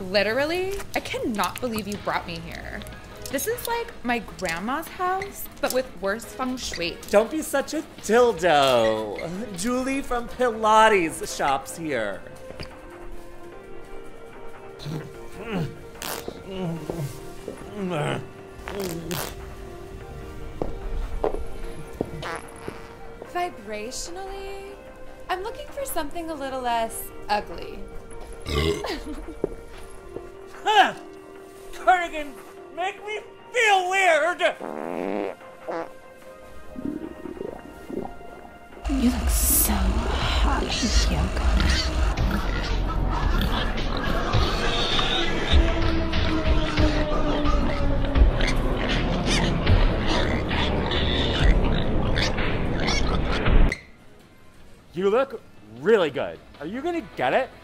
Literally, I cannot believe you brought me here. This is like my grandma's house, but with worse feng shui. Don't be such a dildo. Julie from Pilates shops here. Vibrationally, I'm looking for something a little less ugly. Huh! Cardigan, make me feel weird! You look so hot with yoga. You look really good. Are you gonna get it?